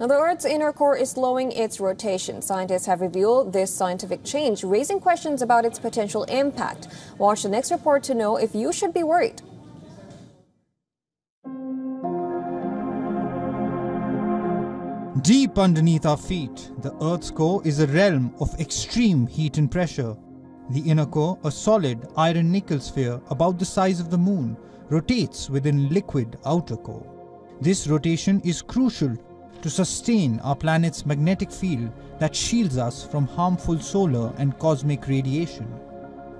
Now, the Earth's inner core is slowing its rotation. Scientists have revealed this scientific change, raising questions about its potential impact. Watch the next report to know if you should be worried. Deep underneath our feet, the Earth's core is a realm of extreme heat and pressure. The inner core, a solid iron-nickel sphere about the size of the moon, rotates within liquid outer core. This rotation is crucial to sustain our planet's magnetic field that shields us from harmful solar and cosmic radiation.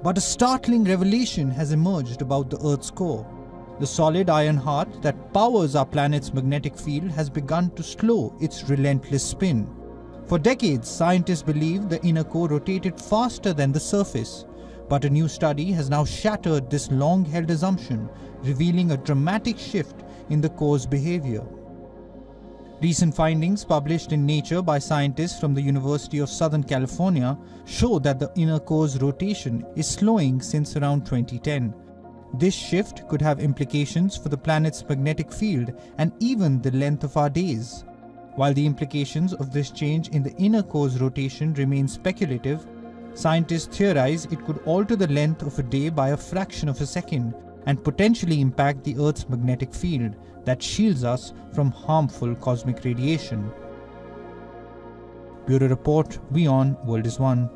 But a startling revelation has emerged about the Earth's core. The solid iron heart that powers our planet's magnetic field has begun to slow its relentless spin. For decades, scientists believed the inner core rotated faster than the surface. But a new study has now shattered this long-held assumption, revealing a dramatic shift in the core's behavior. Recent findings published in Nature by scientists from the University of Southern California show that the inner core's rotation is slowing since around 2010. This shift could have implications for the planet's magnetic field and even the length of our days. While the implications of this change in the inner core's rotation remain speculative, scientists theorize it could alter the length of a day by a fraction of a second and potentially impact the Earth's magnetic field that shields us from harmful cosmic radiation. Bureau Report, WION, World is One.